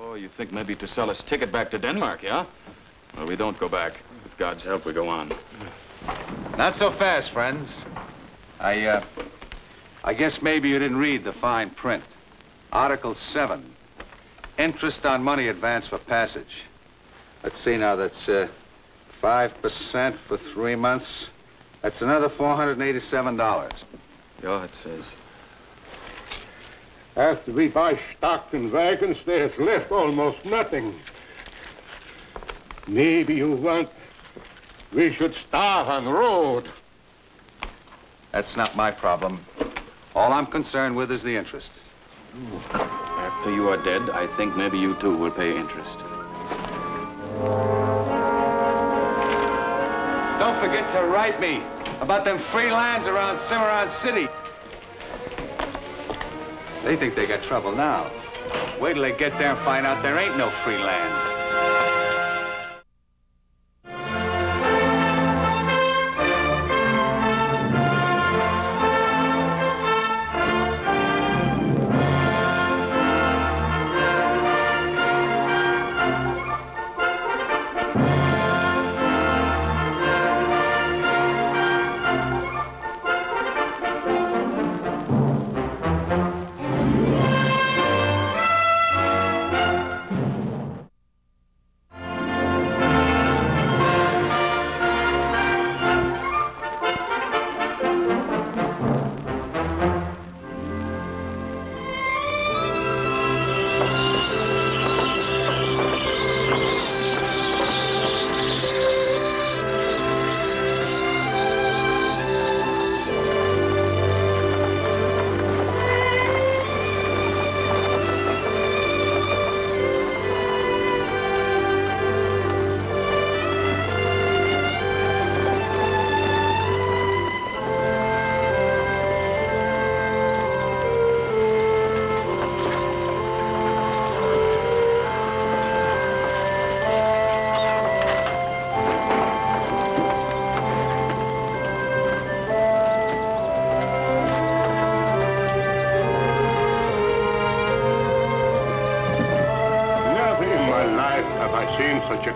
Oh, you think maybe to sell us ticket back to Denmark, yeah? Well, we don't go back. With God's help, we go on. Not so fast, friends. I guess maybe you didn't read the fine print. Article 7. Interest on money advanced for passage. Let's see now, that's 5% for 3 months. That's another $487. Yeah, it says. After we buy stocks and wagons, there's left almost nothing. Maybe you want we should starve on the road. That's not my problem. All I'm concerned with is the interest. After you are dead, I think maybe you too will pay interest. Don't forget to write me about them free lands around Cimarron City. They think they got trouble now. Wait till they get there and find out there ain't no free land.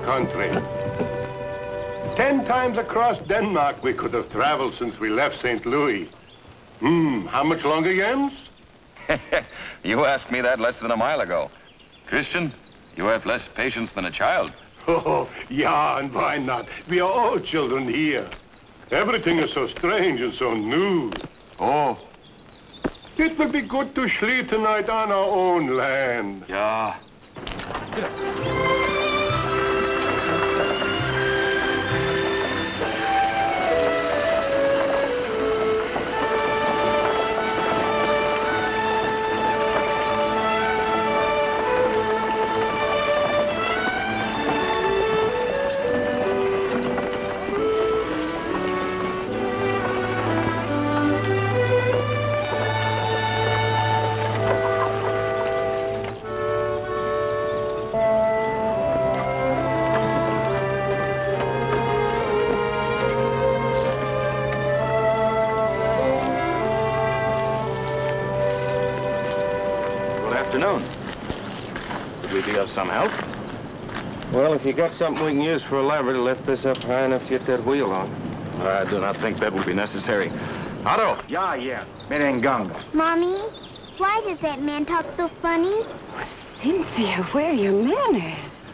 Country. 10 times across Denmark we could have traveled since we left St. Louis. How much longer, Jens? You asked me that less than a mile ago. Christian, you have less patience than a child. Oh, yeah, and why not? We are all children here. Everything is so strange and so new. Oh. It will be good to sleep tonight on our own land. Yeah. Some help? Well, if you got something we can use for a lever to lift this up high enough to get that wheel on. I do not think that will be necessary. Otto! Yeah, yeah. Mommy, why does that man talk so funny? Oh, Cynthia, where are your manners?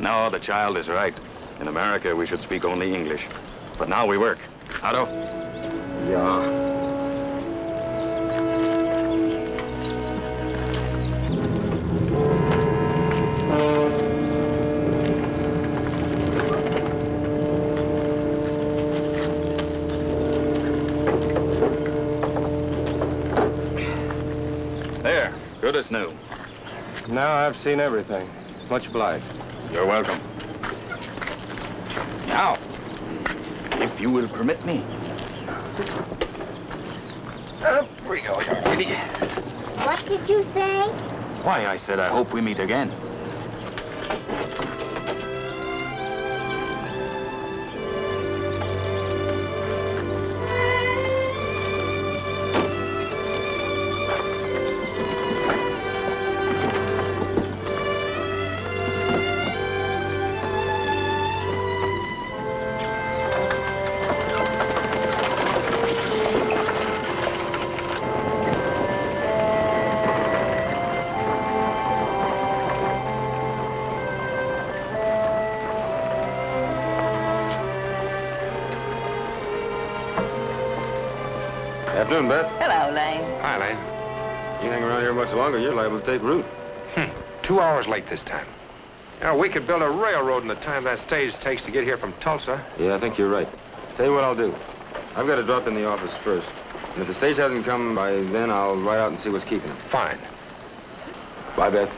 No, the child is right. In America, we should speak only English. But now we work. Otto? Yeah. New. Now I've seen everything. Much obliged. You're welcome. Now, if you will permit me. Up we go, young lady. What did you say? Why, I said I hope we meet again. Afternoon, Beth. Hello, Lane. Hi, Lane. You hang around here much longer, you're liable to take root. 2 hours late this time. You know, we could build a railroad in the time that stage takes to get here from Tulsa. Yeah, I think you're right. Tell you what I'll do. I've got to drop in the office first. And if the stage hasn't come by then, I'll ride out and see what's keeping it. Fine. Bye, Beth.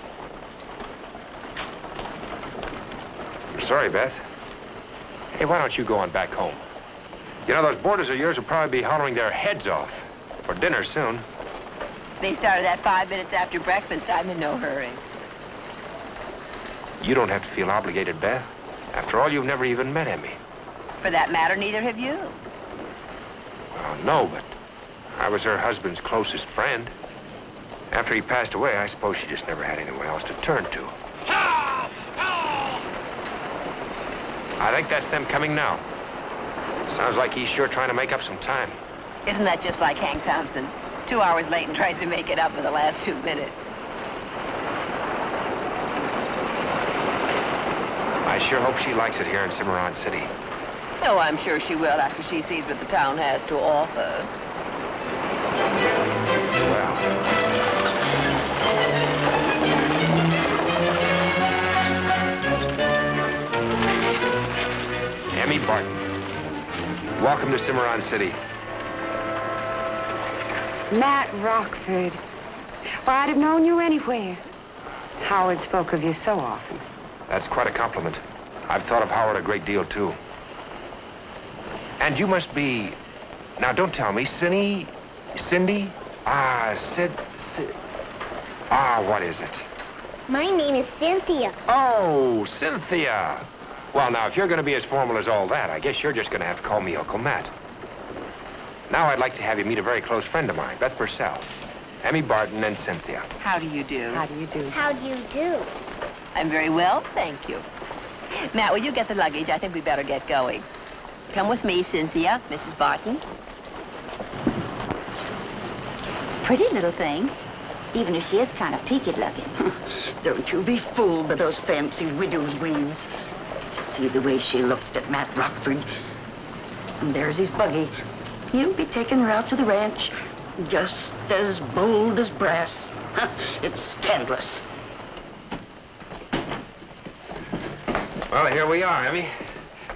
I'm sorry, Beth. Hey, why don't you go on back home? You know, those boarders of yours will probably be hollering their heads off for dinner soon. They started that 5 minutes after breakfast. I'm in no hurry. You don't have to feel obligated, Beth. After all, you've never even met Emmy. For that matter, neither have you. Well, no, but I was her husband's closest friend. After he passed away, I suppose she just never had anyone else to turn to. Help! Help! I think that's them coming now. Sounds like he's sure trying to make up some time. Isn't that just like Hank Thompson? 2 hours late and tries to make it up in the last 2 minutes. I sure hope she likes it here in Cimarron City. Oh, I'm sure she will after she sees what the town has to offer. Well... Emmy Barton, welcome to Cimarron City. Matt Rockford. Or I'd have known you anywhere. Howard spoke of you so often. That's quite a compliment. I've thought of Howard a great deal, too. And you must be... Now, don't tell me. Cindy? What is it? My name is Cynthia. Oh, Cynthia. Well, now, if you're going to be as formal as all that, I guess you're just going to have to call me Uncle Matt. Now I'd like to have you meet a very close friend of mine, Beth Purcell, Emmy Barton, and Cynthia. How do you do? How do you do? How do you do? I'm very well, thank you. Matt, will you get the luggage? I think we better get going. Come with me, Cynthia, Mrs. Barton. Pretty little thing, even if she is kind of peaked looking. Don't you be fooled by those fancy widow's weeds. To see the way she looked at Matt Rockford. And there's his buggy. He'll be taking her out to the ranch, just as bold as brass. It's scandalous. Well, here we are, Emmy.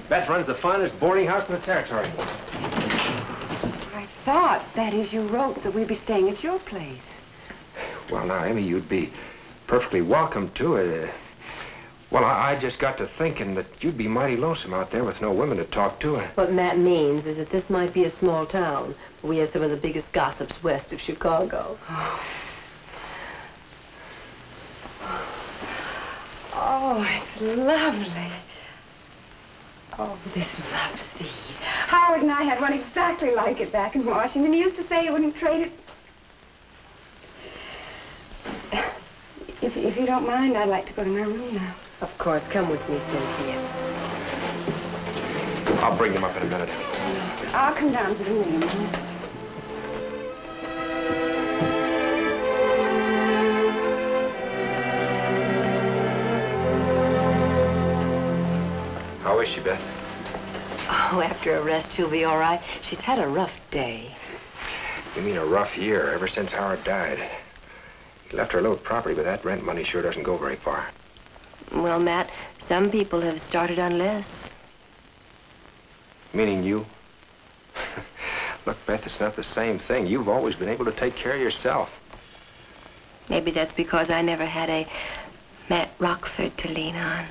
Beth runs the finest boarding house in the territory. I thought, that is, you wrote that we'd be staying at your place. Well, now, Emmy, you'd be perfectly welcome to it. Well, I just got to thinking that you'd be mighty lonesome out there with no women to talk to. What Matt means is that this might be a small town, but we have some of the biggest gossips west of Chicago. Oh, it's lovely. Oh, this love seed. Howard and I had one exactly like it back in Washington. He used to say he wouldn't trade it. If you don't mind, I'd like to go to my room now. Of course, come with me, Cynthia. I'll bring them up in a minute. I'll come down to the room in a minute. How is she, Beth? Oh, after a rest, she'll be all right. She's had a rough day. You mean a rough year, ever since Howard died. He left her a little property, but that rent money sure doesn't go very far. Well, Matt, some people have started on less. Meaning you? Look, Beth, it's not the same thing. You've always been able to take care of yourself. Maybe that's because I never had a Matt Rockford to lean on.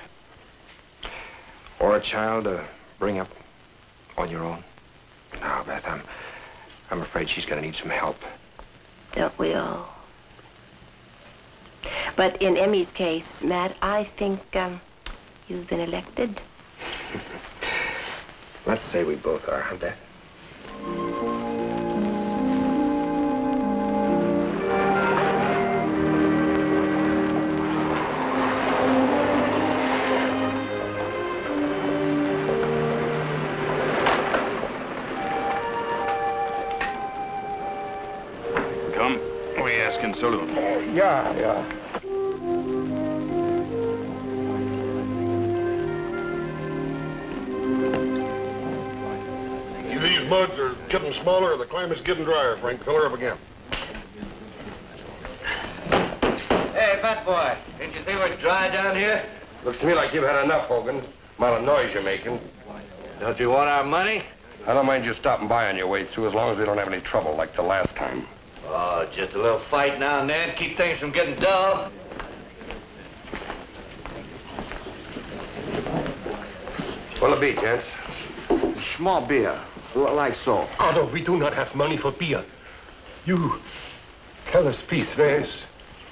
Or a child to bring up on your own. No, Beth, I'm afraid she's going to need some help. Don't we all? But in Emmy's case, Matt, I think you've been elected. Let's say we both are, huh, Beth? Come, we ask in saloon. Yeah. bugs are getting smaller, or the climate's getting drier, Frank. Fill her up again. Hey, fat boy, didn't you see we're dry down here? Looks to me like you've had enough, Hogan. Amount of noise you're making. Don't you want our money? I don't mind you stopping by on your way through as long as we don't have any trouble like the last time. Oh, just a little fight now and then. Keep things from getting dull. What'll it be, gents? Small beer, like so. Otto, we do not have money for beer. You tell us, please, there is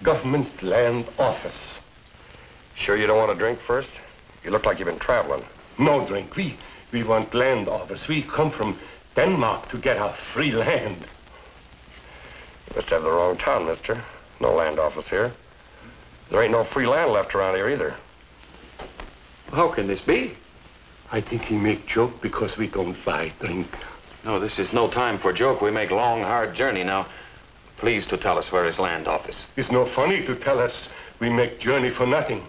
government land office. Sure you don't want to drink first? You look like you've been traveling. No drink. We want land office. We come from Denmark to get our free land. You must have the wrong town, mister. No land office here. There ain't no free land left around here either. How can this be? I think he make joke because we don't buy drink. No, this is no time for joke. We make long, hard journey now. Please to tell us where is land office. It's no funny to tell us we make journey for nothing.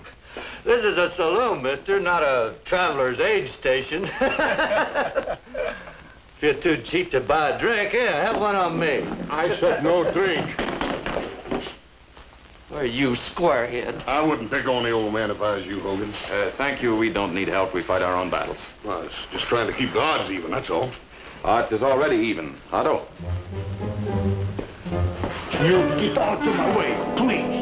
This is a saloon, mister, not a traveler's aid station. If you're too cheap to buy a drink, here, have one on me. I said no drink. Where are you, squarehead? I wouldn't pick on the old man if I was you, Hogan. Thank you. We don't need help. We fight our own battles. Well, it's just trying to keep the odds even, that's all. Odds is already even. Otto. You get out of my way, please.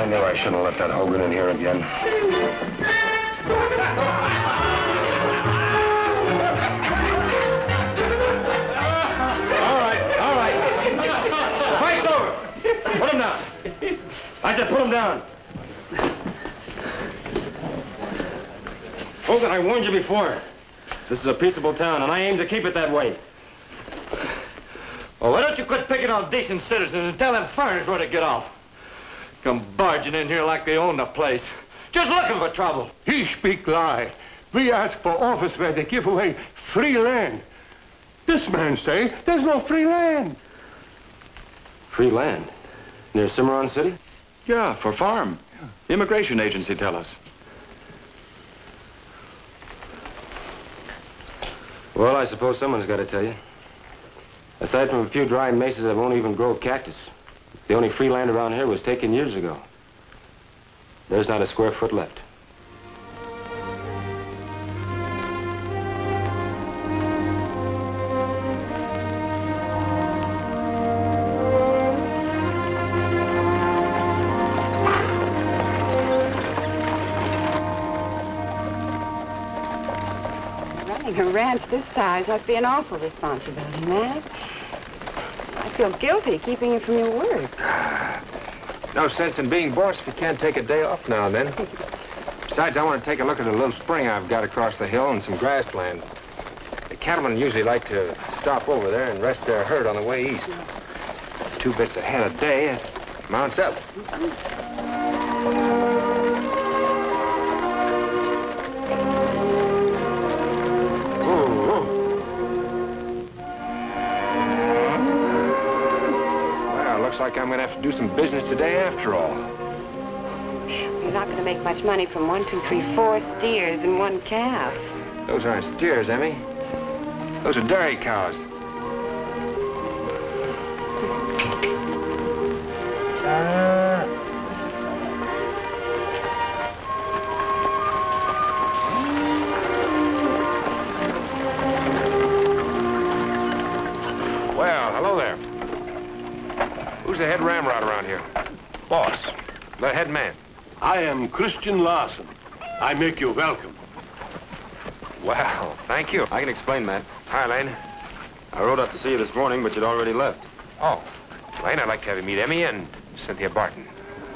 I knew I shouldn't have let that Hogan in here again. All right. Fight's over. Put him down. I said put him down. Hogan, I warned you before. This is a peaceable town, and I aim to keep it that way. Well, why don't you quit picking on decent citizens and tell them foreigners where to get off? Come barging in here like they own the place. Just looking for trouble. He speak lie. We ask for office where they give away free land. This man say there's no free land. Free land? Near Cimarron City? Yeah, for farm. Yeah. The immigration agency tell us. Well, I suppose someone's got to tell you. Aside from a few dry mesas, I won't even grow cactus. The only free land around here was taken years ago. There's not a square foot left. Running a ranch this size must be an awful responsibility, Matt. I feel guilty keeping you from your word. No sense in being boss if you can't take a day off now and then. Besides, I want to take a look at a little spring I've got across the hill and some grassland. The cattlemen usually like to stop over there and rest their herd on the way east. 2 bits of head a day, it mounts up. Like I'm going to have to do some business today after all. You're not going to make much money from 1, 2, 3, 4 steers and 1 calf. Those aren't steers, Emmy. Those are dairy cows. Well, hello there. Who's the head ramrod around here? Boss, the head man. I am Christian Larson. I make you welcome. Wow, thank you. I can explain, Matt. Hi, Lane. I rode out to see you this morning, but you'd already left. Oh, Lane, I'd like to have you meet Emmy and Cynthia Barton.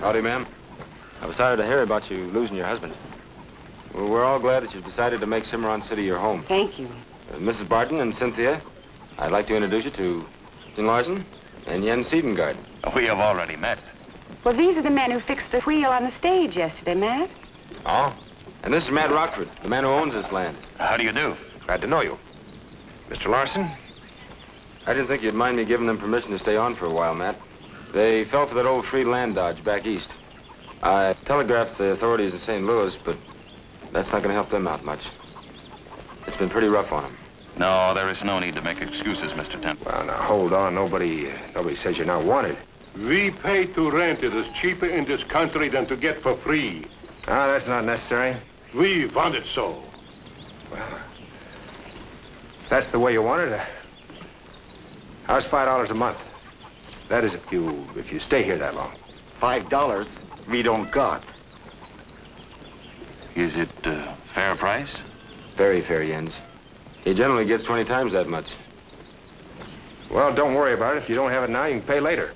Howdy, ma'am. I was sorry to hear about you losing your husband. Well, we're all glad that you've decided to make Cimarron City your home. Thank you. Mrs. Barton and Cynthia, I'd like to introduce you to Christian Larson and Jens Sidenguard. We have already met. Well, these are the men who fixed the wheel on the stage yesterday, Matt. Oh? And this is Matt Rockford, the man who owns this land. How do you do? Glad to know you. Mr. Larson? I didn't think you'd mind me giving them permission to stay on for a while, Matt. They fell for that old free land dodge back east. I telegraphed the authorities in St. Louis, but that's not going to help them out much. It's been pretty rough on them. No, there is no need to make excuses, Mr. Temple. Well, now, hold on. Nobody says you're not wanted. We pay to rent. It is cheaper in this country than to get for free. Ah, that's not necessary. We want it so. Well, that's the way you want it. How's $5 a month? That is if you stay here that long. $5 we don't got. Is it fair price? Very fair, Jens. He generally gets 20 times that much. Well, don't worry about it. If you don't have it now, you can pay later.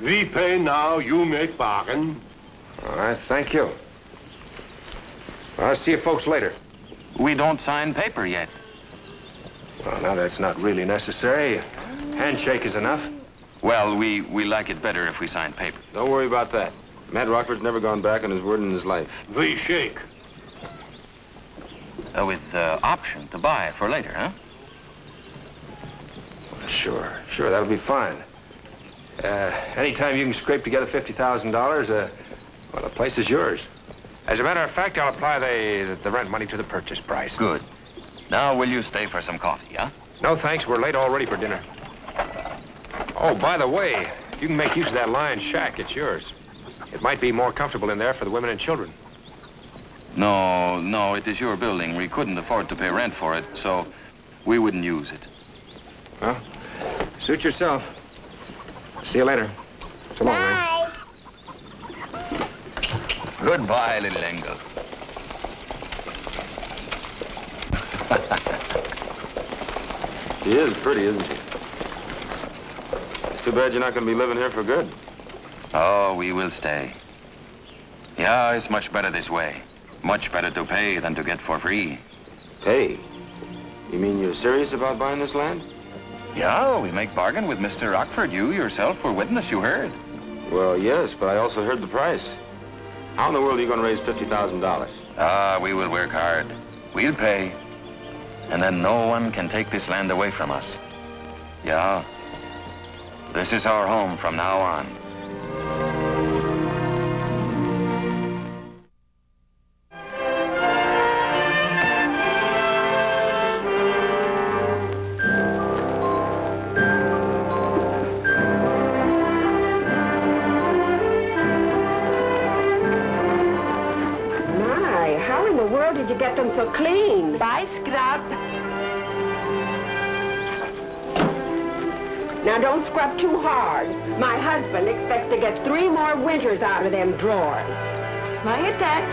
We pay now, you make bargain. All right, thank you. I'll see you folks later. We don't sign paper yet. Well, now that's not really necessary. A handshake is enough. Well, we like it better if we sign paper. Don't worry about that. Matt Rockford's never gone back on his word in his life. We shake. With option to buy for later, huh? Well, sure, that'll be fine. Anytime you can scrape together $50,000, well, the place is yours. As a matter of fact, I'll apply the rent money to the purchase price. Good. Now, will you stay for some coffee, huh? No, thanks. We're late already for dinner. Oh, by the way, if you can make use of that lion shack, it's yours. It might be more comfortable in there for the women and children. No, it is your building. We couldn't afford to pay rent for it, so we wouldn't use it. Well, suit yourself. See you later. So long, Ray. Goodbye, little Engel. She is pretty, isn't she? It's too bad you're not going to be living here for good. Oh, we will stay. Yeah, it's much better this way. Much better to pay than to get for free. Pay? You mean you're serious about buying this land? Yeah, we make bargain with Mr. Rockford. You yourself were witness, you heard. Well, yes, but I also heard the price. How in the world are you going to raise $50,000? Ah, we will work hard. We'll pay. And then no one can take this land away from us. Yeah. This is our home from now on. Clean. Bye, Scrub. Now, don't scrub too hard. My husband expects to get 3 more winters out of them drawers. My attack.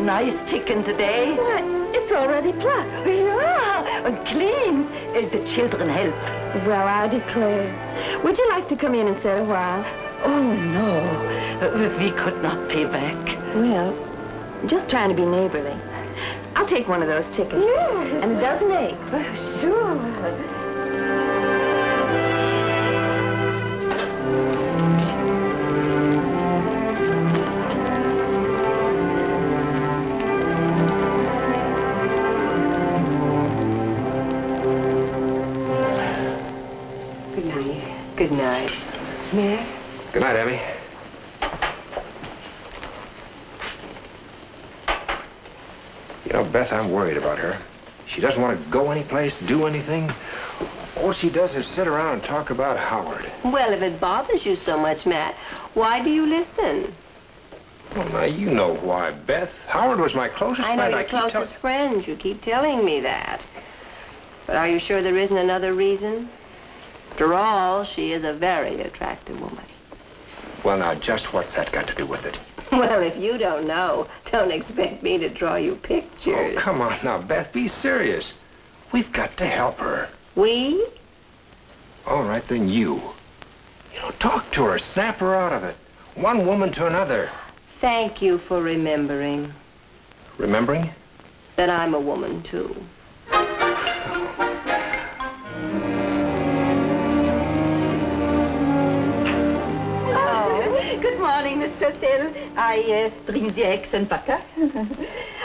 Nice chicken today. Why, it's already plucked. Yeah, and clean. The children help. Well, I declare. Would you like to come in and sit a while? Oh, no. We could not pay back. Well, just trying to be neighborly. I'll take one of those chickens. Yes. And a dozen eggs. Oh, sure. Good night. Matt? Good night, Emmy. You know, Beth, I'm worried about her. She doesn't want to go anyplace, do anything. All she does is sit around and talk about Howard. Well, if it bothers you so much, Matt, why do you listen? Well, now, you know why, Beth. Howard was my closest friend. I know, your closest friend. You keep telling me that. But are you sure there isn't another reason? After all, she is a very attractive woman. Well, now, just what's that got to do with it? Well, if you don't know, don't expect me to draw you pictures. Oh, come on now, Beth, be serious. We've got to help her. We? All right, then you. You know, talk to her, snap her out of it. One woman to another. Thank you for remembering. Remembering? That I'm a woman, too. Oh. Good morning, Miss Purcell. I bring the eggs and butter.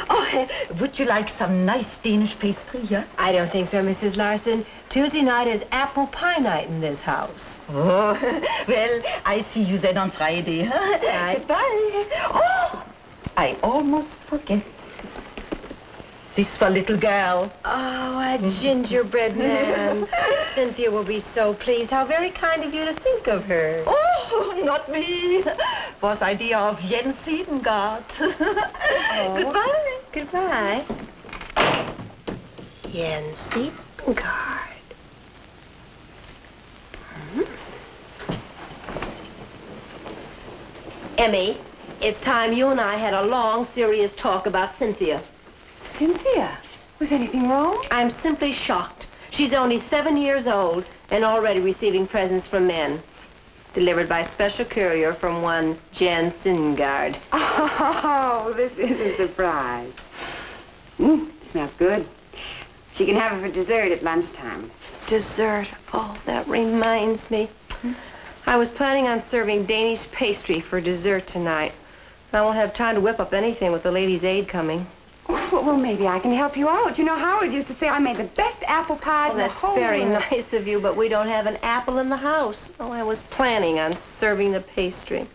Oh, would you like some nice Danish pastry, yeah? I don't think so, Mrs. Larson. Tuesday night is apple pie night in this house. Oh, well, I see you then on Friday, huh? Bye. Oh, I almost forget. This for little girl. Oh, a gingerbread man. Cynthia will be so pleased. How very kind of you to think of her. Oh, not me. Was idea of Jens Sidenguard. Oh. Goodbye. Goodbye. Jens Sidenguard. Emmy, it's time you and I had a long, serious talk about Cynthia. Cynthia? Was anything wrong? I'm simply shocked. She's only 7 years old and already receiving presents from men. Delivered by special courier from one Jens Sidenguard. Oh, this is a surprise. Smells good. She can have it for dessert at lunchtime. Dessert? Oh, that reminds me. I was planning on serving Danish pastry for dessert tonight. I won't have time to whip up anything with the ladies' aid coming. Well, maybe I can help you out. You know, Howard used to say I made the best apple pies in the whole world. That's very nice of you, but we don't have an apple in the house. Oh, I was planning on serving the pastry.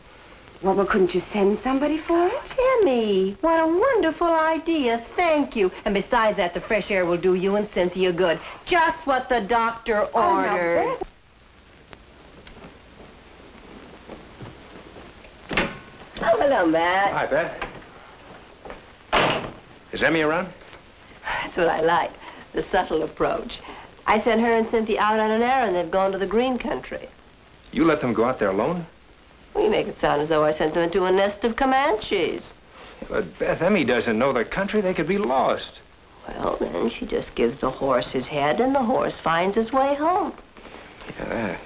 Well, couldn't you send somebody for it? Emmy, what a wonderful idea. Thank you. And besides that, the fresh air will do you and Cynthia good. Just what the doctor ordered. Oh, no. Oh, hello, Matt. Hi, Beth. Is Emmy around? That's what I like, the subtle approach. I sent her and Cynthia out on an errand. They've gone to the green country. You let them go out there alone? Well, you make it sound as though I sent them into a nest of Comanches. But Beth, Emmy doesn't know the country. They could be lost. Well, then she just gives the horse his head and the horse finds his way home. Yeah,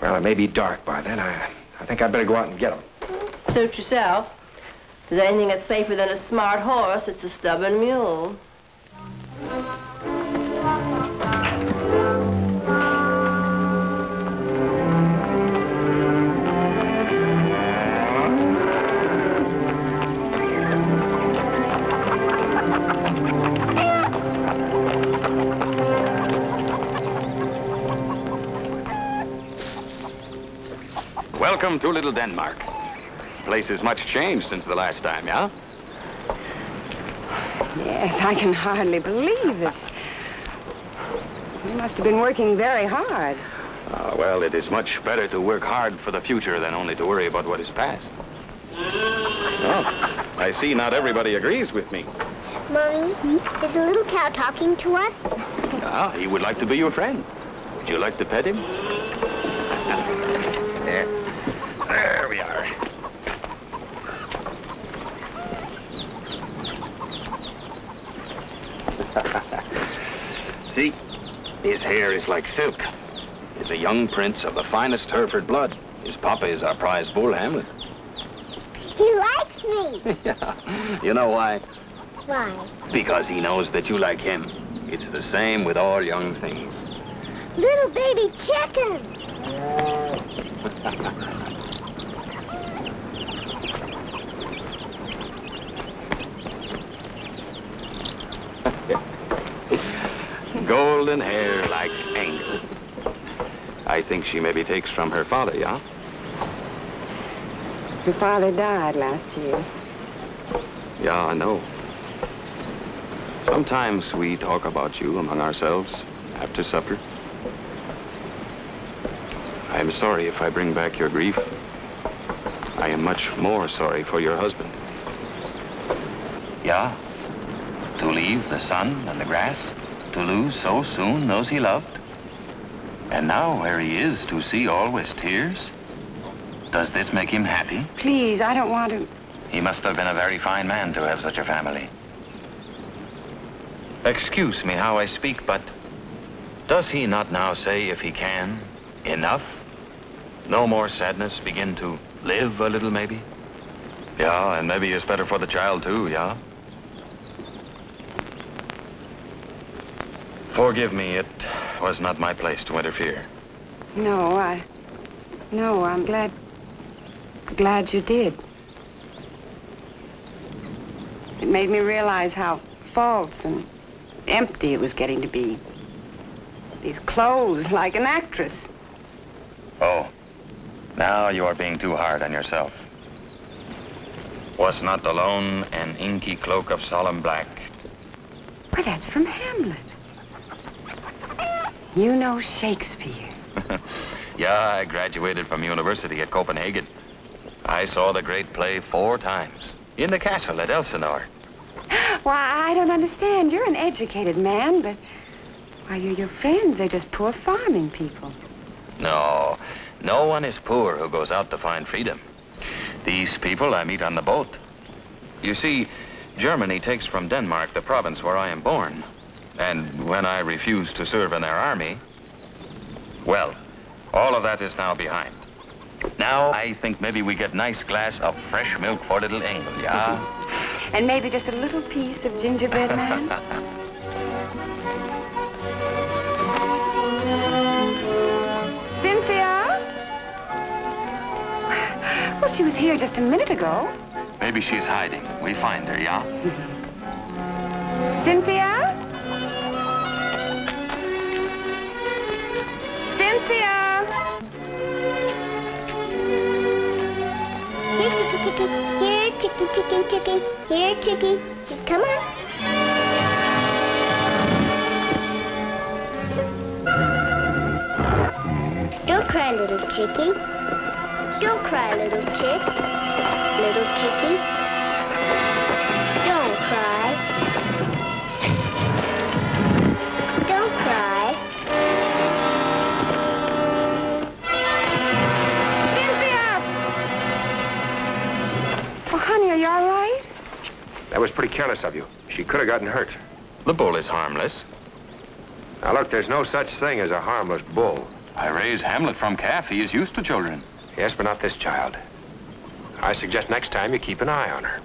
well, it may be dark by then. I think I'd better go out and get them. Suit yourself. If there's anything that's safer than a smart horse, it's a stubborn mule. Welcome to Little Denmark. Place has much changed since the last time, yeah? Yes, I can hardly believe it. You must have been working very hard. Well, it is much better to work hard for the future than only to worry about what is past. Oh, I see not everybody agrees with me. Mommy, is the little cow talking to us? Ah, he would like to be your friend. Would you like to pet him? There we are. See, his hair is like silk. He's a young prince of the finest Hereford blood. His papa is our prize bull, Hamlet. He likes me. Yeah. You know why? Why? Because he knows that you like him. It's the same with all young things. Little baby chicken. Golden hair like angel. I think she maybe takes from her father, yeah? Your father died last year. Yeah, I know. Sometimes we talk about you among ourselves after supper. I am sorry if I bring back your grief. I am much more sorry for your husband. Yeah? To leave the sun and the grass? To lose so soon those he loved? And now where he is, to see always tears? Does this make him happy? Please, I don't want to. He must have been a very fine man to have such a family. Excuse me how I speak, but does he not now say, if he can, Enough? No more sadness? Begin to live a little, maybe? Yeah, and maybe it's better for the child, too, yeah? Forgive me, it was not my place to interfere. No, I'm glad you did. It made me realize how false and empty it was getting to be. These clothes, like an actress. Oh, now you are being too hard on yourself. Was not alone an inky cloak of solemn black. Why, that's from Hamlet. You know Shakespeare. Yeah, I graduated from university at Copenhagen. I saw the great play 4 times. In the castle at Elsinore. Why, I don't understand. You're an educated man, but... Why, your friends are just poor farming people. No, no one is poor who goes out to find freedom. These people I meet on the boat. You see, Germany takes from Denmark the province where I am born. And when I refused to serve in their army, well, all of that is now behind. Now I think maybe we get a nice glass of fresh milk for little Engel, yeah? And maybe just a little piece of gingerbread man. Cynthia? Well, she was here just a minute ago. Maybe she's hiding. We find her, yeah? Cynthia? Cynthia! Here, Chicky, Chicky. Here, Chicky, Chicky, Chicky. Here, Chicky. Come on. Don't cry, little Chicky. Don't cry, little chick. Little Chicky. Don't cry. Don't cry. Are you all right? That was pretty careless of you. She could have gotten hurt. The bull is harmless. Now look, there's no such thing as a harmless bull. I raised Hamlet from calf. He is used to children. Yes, but not this child. I suggest next time you keep an eye on her.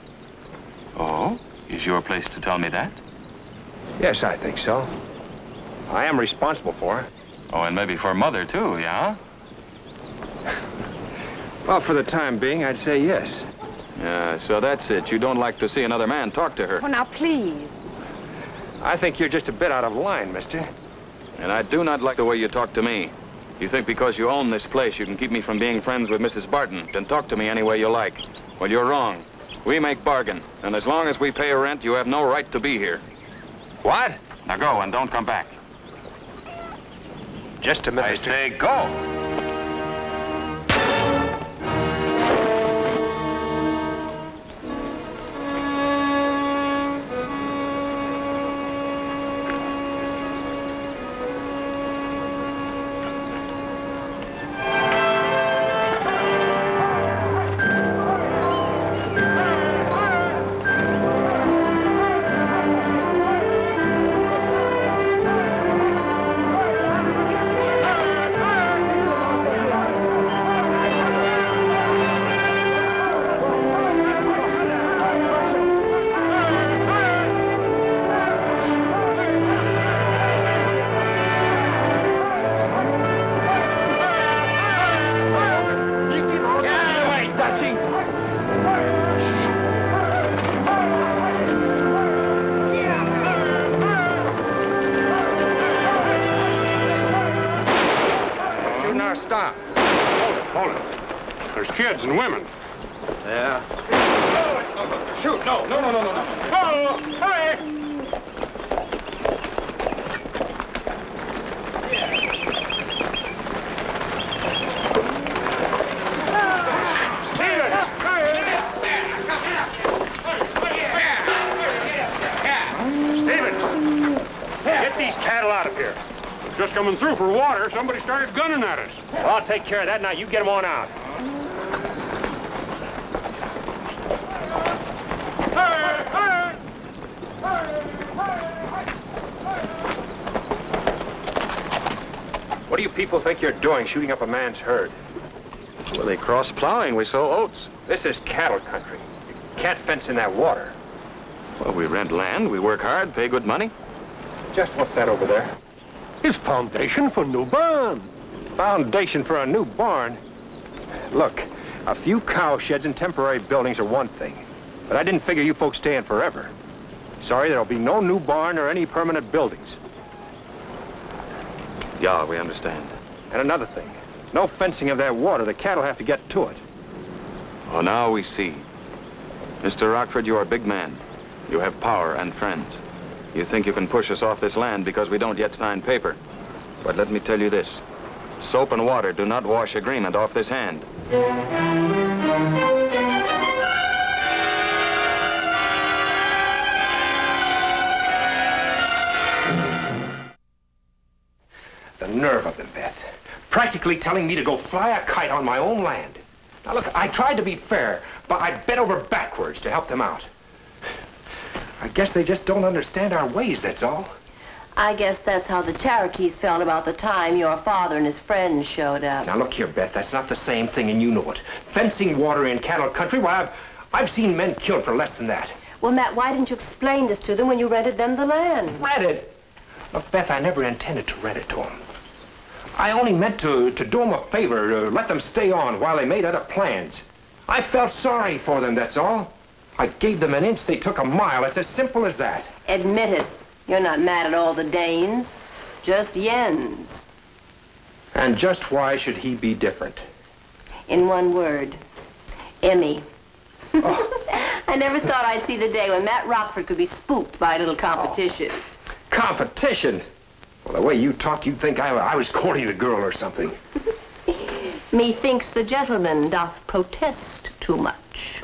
Oh? Is your place to tell me that? Yes, I think so. I am responsible for her. Oh, and maybe for Mother, too, yeah? Well, for the time being, I'd say yes. Yeah, so that's it. You don't like to see another man talk to her. Oh, now, please. I think you're just a bit out of line, mister. And I do not like the way you talk to me. You think because you own this place, you can keep me from being friends with Mrs. Barton and talk to me any way you like. Well, you're wrong. We make bargain. And as long as we pay rent, you have no right to be here. What? Now go and don't come back. Just a minute. I say go. And women. Yeah. Oh, it's not going to shoot. No, no, no, no, no, no. Oh, hey! Stevens! Stevens! Get these cattle out of here. Just coming through for water. Somebody started gunning at us. Well, I'll take care of that now. You get them on out. What do you people think you're doing, shooting up a man's herd? Well, they cross-plowing. We sow oats. This is cattle country. You can't fence in that water. Well, we rent land, we work hard, pay good money. Just what's that over there? It's foundation for a new barn. Foundation for a new barn? Look, a few cow sheds and temporary buildings are one thing, but I didn't figure you folks staying forever. Sorry, there'll be no new barn or any permanent buildings. Yeah, we understand. And another thing, no fencing of that water. The cattle have to get to it. Oh, now we see. Mr. Rockford, you are a big man. You have power and friends. You think you can push us off this land because we don't yet sign paper. But let me tell you this. Soap and water do not wash agreement off this hand. The nerve of them, Beth. Practically telling me to go fly a kite on my own land. Now look, I tried to be fair, but I bent over backwards to help them out. I guess they just don't understand our ways, that's all. I guess that's how the Cherokees felt about the time your father and his friends showed up. Now look here, Beth, that's not the same thing, and you know it. Fencing water in cattle country, why, I've seen men killed for less than that. Well, Matt, why didn't you explain this to them when you rented them the land? Rented? Look, Beth, I never intended to rent it to them. I only meant to do them a favor, to let them stay on while they made other plans. I felt sorry for them, that's all. I gave them an inch, they took a mile. It's as simple as that. Admit it. You're not mad at all the Danes, just Jens. And just why should he be different? In one word, Emmy. Oh. I never thought I'd see the day when Matt Rockford could be spooked by a little competition. Oh. Competition? Well, the way you talk, you'd think I was courting a girl or something. Methinks the gentleman doth protest too much.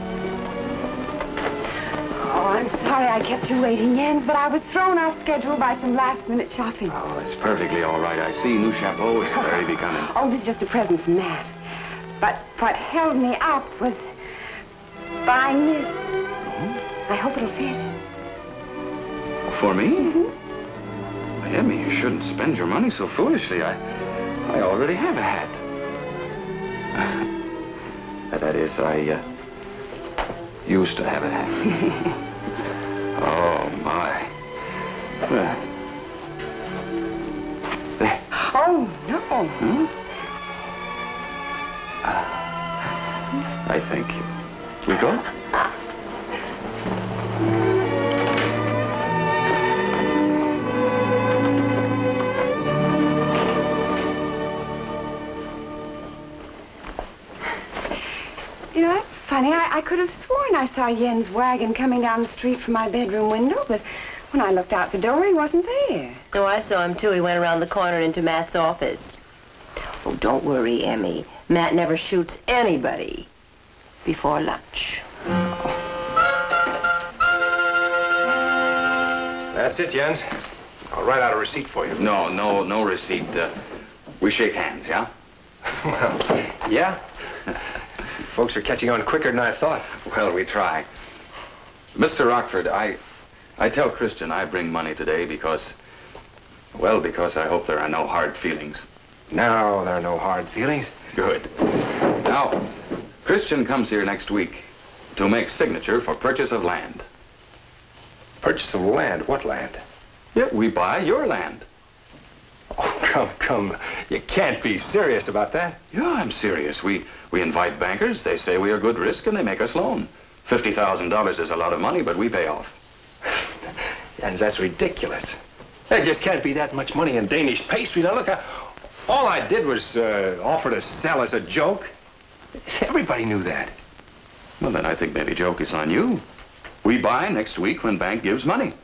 Oh, I'm sorry I kept you waiting, Jens, but I was thrown off schedule by some last-minute shopping. Oh, it's perfectly all right. I see. New chapeau is very becoming. Oh, this is just a present from Matt. But what held me up was buying this. Mm-hmm. I hope it'll fit. For me? Mm-hmm. Well, Emmy, you shouldn't spend your money so foolishly. I already have a hat. That is, I used to have a hat. Oh, my. There. Oh, no. Hmm? I think we go. You know, that's funny. I could have sworn I saw Jens' wagon coming down the street from my bedroom window, but when I looked out the door, he wasn't there. No, I saw him, too. He went around the corner into Matt's office. Oh, don't worry, Emmy. Matt never shoots anybody before lunch. That's it, Jens. I'll write out a receipt for you. No receipt. We shake hands, yeah? Well, yeah. Folks are catching on quicker than I thought. Well, we try. Mr. Rockford, I tell Christian I bring money today because, well, because I hope there are no hard feelings. No, there are no hard feelings. Good. Now, Christian comes here next week to make signature for purchase of land. Purchase of land? What land? Yeah, we buy your land. Oh, come. You can't be serious about that. Yeah, I'm serious. We invite bankers. They say we are good risk, and they make us loan. $50,000 is a lot of money, but we pay off. And that's ridiculous. There just can't be that much money in Danish pastry. Now, look, all I did was offer to sell as a joke. Everybody knew that. Well, then I think maybe joke is on you. We buy next week when bank gives money.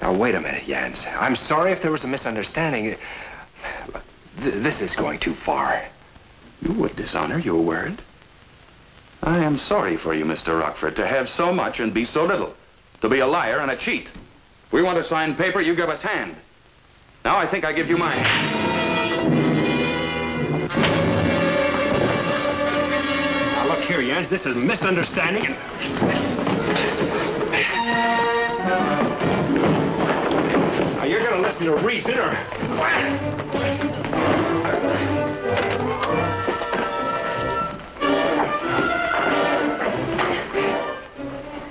Now, wait a minute, Jens. I'm sorry if there was a misunderstanding. Look, this is going too far. You would dishonor your word. I am sorry for you, Mr. Rockford, to have so much and be so little. To be a liar and a cheat. We want to sign paper, you give us hand. Now I think I give you mine. Now, look here, Jens. This is misunderstanding and... you're going to listen to reason or...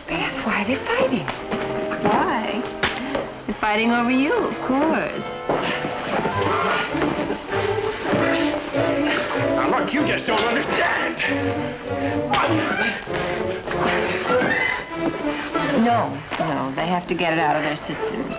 Beth, why are they fighting? Why? They're fighting over you, of course. Now, look, you just don't understand. No, no, they have to get it out of their systems.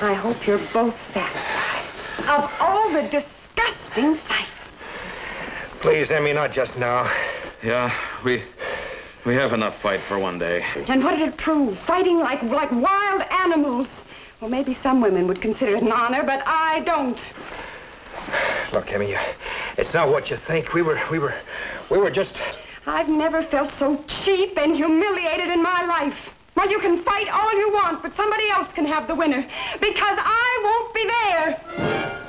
I hope you're both satisfied of all the disgusting sights. Please, Emmy, not just now. Yeah, we have enough fight for one day. And what did it prove? Fighting like wild animals. Well, maybe some women would consider it an honor, but I don't. Look, Emmy, it's not what you think. We were just... I've never felt so cheap and humiliated in my life. Well, you can fight all you want, but somebody else can have the winner, because I won't be there.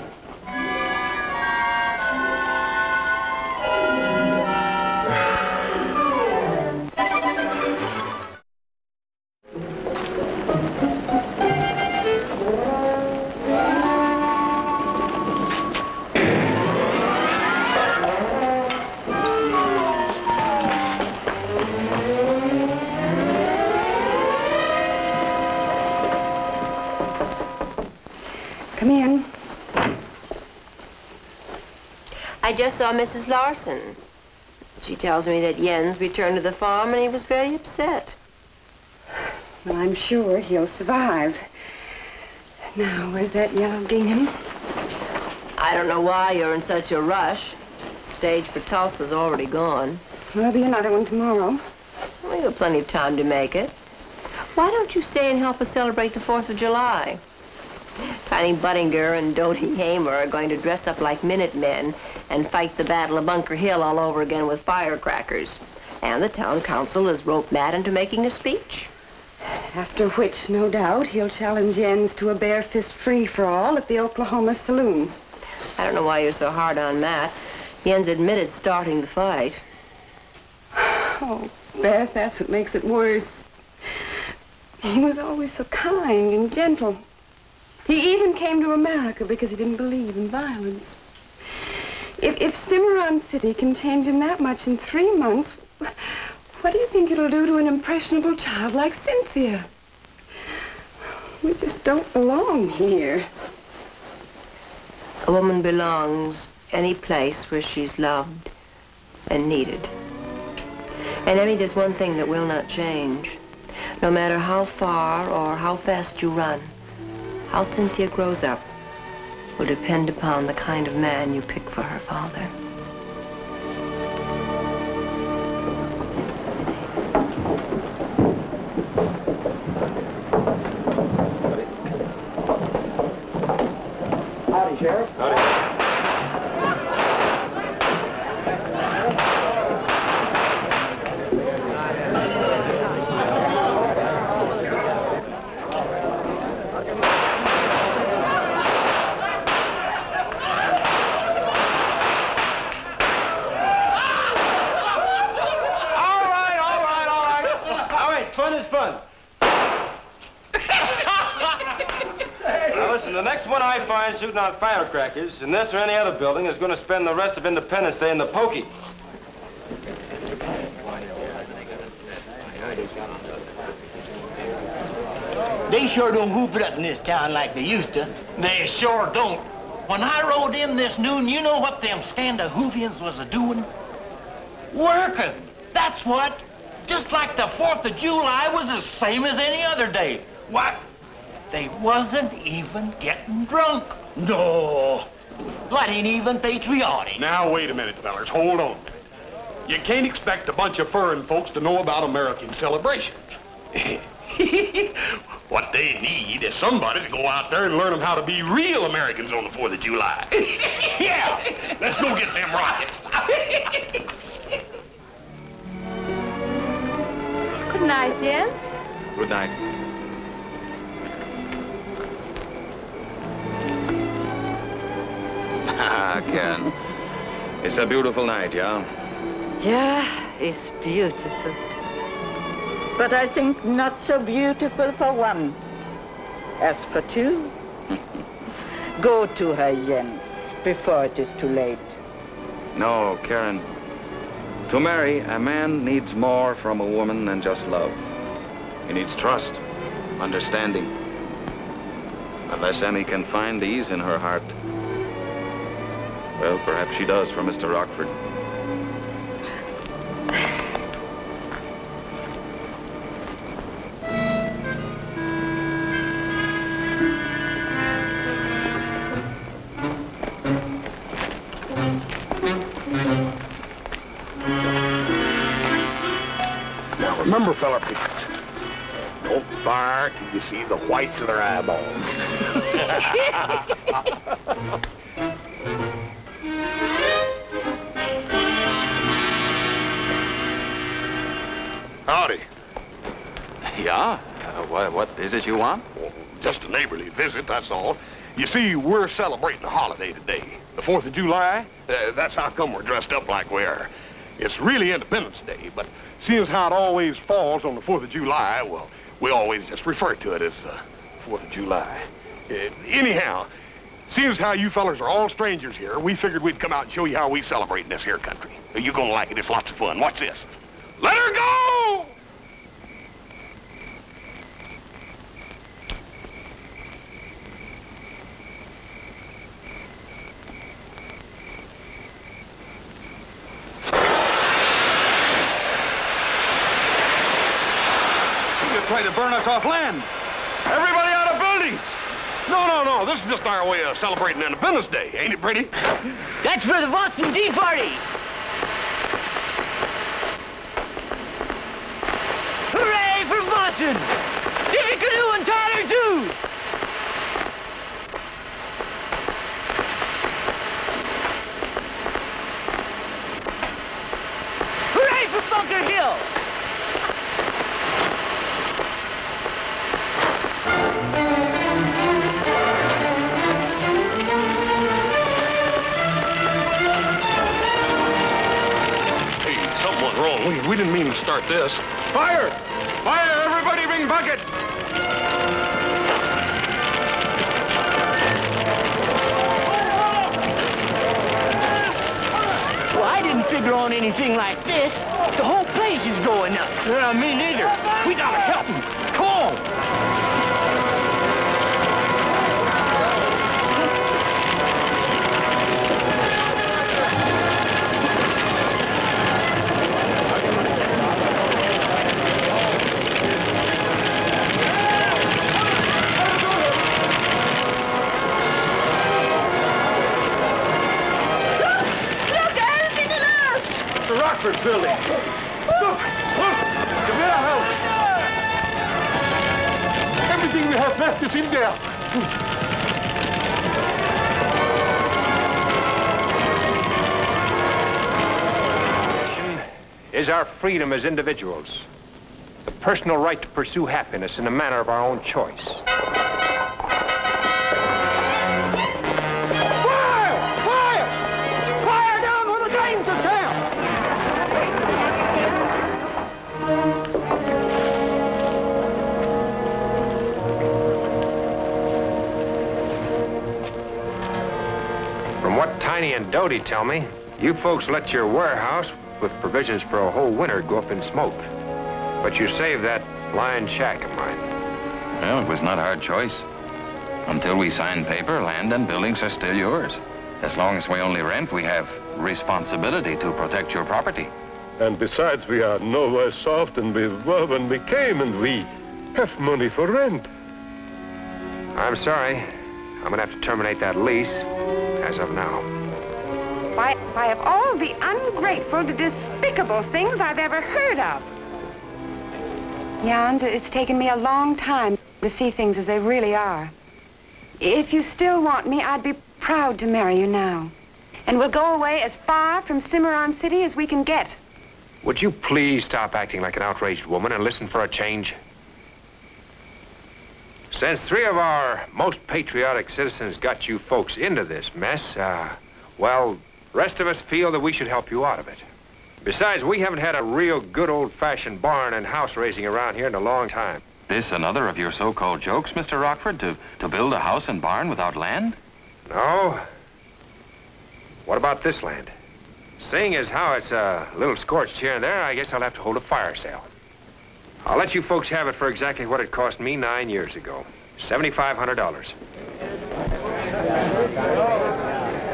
I just saw Mrs. Larson. She tells me that Jens returned to the farm and he was very upset. Well, I'm sure he'll survive. Now, where's that yellow gingham? I don't know why you're in such a rush. The stage for Tulsa's already gone. There'll be another one tomorrow. Well, you've plenty of time to make it. Why don't you stay and help us celebrate the 4th of July? Tiny Buttinger and Dodie Hamer are going to dress up like Minutemen and fight the Battle of Bunker Hill all over again with firecrackers. And the town council has roped Matt into making a speech. After which, no doubt, he'll challenge Jens to a bare-fist free-for-all at the Oklahoma Saloon. I don't know why you're so hard on Matt. Jens admitted starting the fight. Oh, Beth, that's what makes it worse. He was always so kind and gentle. He even came to America because he didn't believe in violence. If Cimarron City can change him that much in 3 months, what do you think it'll do to an impressionable child like Cynthia? We just don't belong here. A woman belongs any place where she's loved and needed. And Emmy, there's one thing that will not change. No matter how far or how fast you run, how Cynthia grows up will depend upon the kind of man you pick for her father. Howdy, Sheriff. Howdy. Shooting on firecrackers, and this or any other building is going to spend the rest of Independence Day in the pokey. They sure don't hoop it up in this town like they used to. They sure don't. When I rode in this noon, you know what them stand-a-hoovians was a-doing? Working. That's what. Just like the 4th of July was the same as any other day. What? They wasn't even getting drunk. No. That ain't even patriotic. Now, wait a minute, fellas. Hold on a minute. You can't expect a bunch of foreign folks to know about American celebrations. What they need is somebody to go out there and learn them how to be real Americans on the 4th of July. Yeah, let's go get them rockets. Good night, Jens. Good night. Ah, Ken. It's a beautiful night, yeah? Yeah, it's beautiful. But I think not so beautiful for one. As for two, go to her, Jens, before it is too late. No, Karen. To marry, a man needs more from a woman than just love. He needs trust, understanding. Unless Emmy can find these in her heart. Well, perhaps she does for Mr. Rockford. Now, remember, fella pickers, don't fire till you see the whites of their eyeballs. Howdy. Yeah? What is it you want? Well, just a neighborly visit, that's all. You see, we're celebrating a holiday today. The 4th of July, that's how come we're dressed up like we are. It's really Independence Day, but seeing as how it always falls on the 4th of July, well, we always just refer to it as 4th of July. Anyhow, seeing as how you fellas are all strangers here, we figured we'd come out and show you how we celebrate in this here country. You're gonna like it, it's lots of fun. Watch this. Let her go! You're trying to burn us off land. Everybody out of buildings! No. This is just our way of celebrating Independence Day. Ain't it pretty? That's for the Boston Tea Party! Yippee-ki-doo and Tyler, too! Hooray for Bunker Hill! Hey, something went wrong. We didn't mean to start this. Fire! Fire! Everybody bring buckets! Well, I didn't figure on anything like this. The whole place is going up. Yeah, me neither. We gotta help them. Come on! Building. Look! Look! The warehouse! Everything we have left is in there. Is our freedom as individuals. The personal right to pursue happiness in the manner of our own choice. Tiny and Doty tell me, you folks let your warehouse with provisions for a whole winter go up in smoke. But you saved that lion shack of mine. Well, it was not our choice. Until we sign paper, land and buildings are still yours. As long as we only rent, we have responsibility to protect your property. And besides, we are no worse off than we were when we came, and we have money for rent. I'm sorry. I'm gonna have to terminate that lease as of now. Why, of all the ungrateful, the despicable things I've ever heard of. Jan, it's taken me a long time to see things as they really are. If you still want me, I'd be proud to marry you now. And we'll go away as far from Cimarron City as we can get. Would you please stop acting like an outraged woman and listen for a change? Since three of our most patriotic citizens got you folks into this mess, well, the rest of us feel that we should help you out of it. Besides, we haven't had a real good old-fashioned barn and house raising around here in a long time. This another of your so-called jokes, Mr. Rockford, to build a house and barn without land? No. What about this land? Seeing as how it's a little scorched here and there, I guess I'll have to hold a fire sale. I'll let you folks have it for exactly what it cost me 9 years ago. $7,500.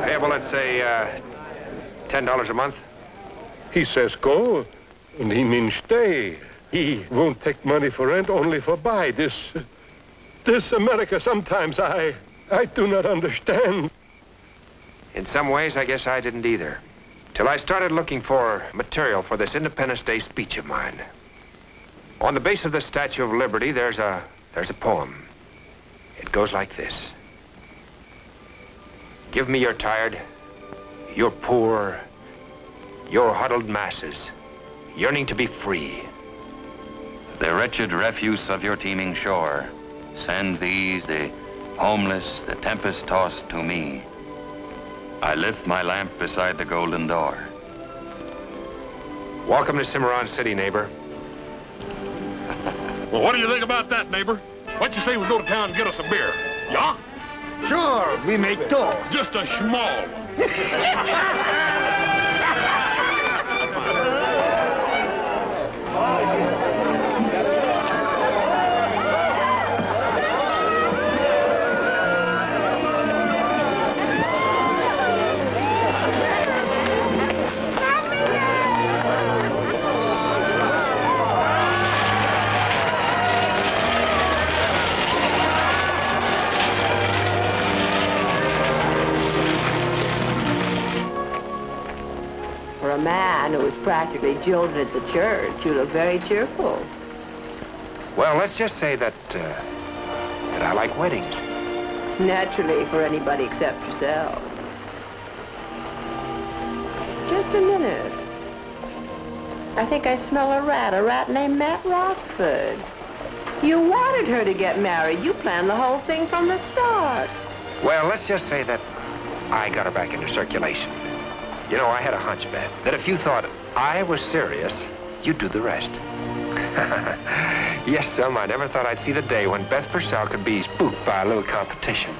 Payable, let's say, $10 a month. He says go, and he means stay. He won't take money for rent, only for buy. This America, sometimes I do not understand. In some ways, I guess I didn't either. Till I started looking for material for this Independence Day speech of mine. On the base of the Statue of Liberty, there's a poem. It goes like this. Give me your tired, your poor, your huddled masses, yearning to be free. The wretched refuse of your teeming shore, send these, the homeless, the tempest-tossed, to me. I lift my lamp beside the golden door. Welcome to Cimarron City, neighbor. Well, what do you think about that, neighbor? What you say we go to town and get us a beer? Yeah? Sure, we make two. Just a small one. A man who was practically jilted at the church, you look very cheerful. Well, let's just say that I like weddings. Naturally, for anybody except yourself. Just a minute. I think I smell a rat named Matt Rockford. You wanted her to get married. You planned the whole thing from the start. Well, let's just say that I got her back into circulation. You know, I had a hunch, Beth, that if you thought I was serious, you'd do the rest. Yes, Sam, I never thought I'd see the day when Beth Purcell could be spooked by a little competition.